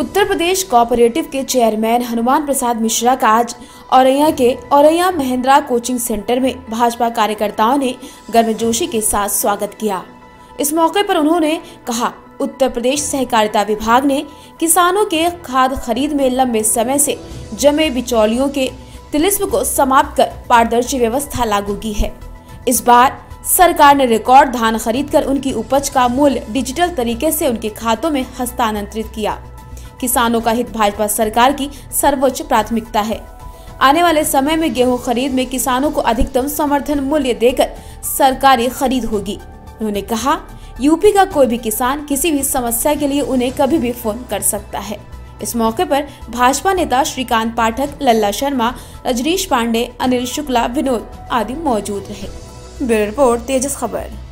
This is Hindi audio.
उत्तर प्रदेश कोऑपरेटिव के चेयरमैन हनुमान प्रसाद मिश्रा का आज औरैया महेंद्रा कोचिंग सेंटर में भाजपा कार्यकर्ताओं ने गर्मजोशी के साथ स्वागत किया। इस मौके पर उन्होंने कहा, उत्तर प्रदेश सहकारिता विभाग ने किसानों के खाद खरीद में लंबे समय से जमे बिचौलियों के तिलिस्म को समाप्त कर पारदर्शी व्यवस्था लागू की है। इस बार सरकार ने रिकॉर्ड धान खरीदकर उनकी उपज का मूल्य डिजिटल तरीके से उनके खातों में हस्तांतरित किया। किसानों का हित भाजपा सरकार की सर्वोच्च प्राथमिकता है। आने वाले समय में गेहूं खरीद में किसानों को अधिकतम समर्थन मूल्य देकर सरकारी खरीद होगी। उन्होंने कहा, यूपी का कोई भी किसान किसी भी समस्या के लिए उन्हें कभी भी फोन कर सकता है। इस मौके पर भाजपा नेता श्रीकांत पाठक, लल्ला शर्मा, रजनीश पांडे, अनिल शुक्ला, विनोद आदि मौजूद रहे। ब्यूरो रिपोर्ट, तेजस खबर।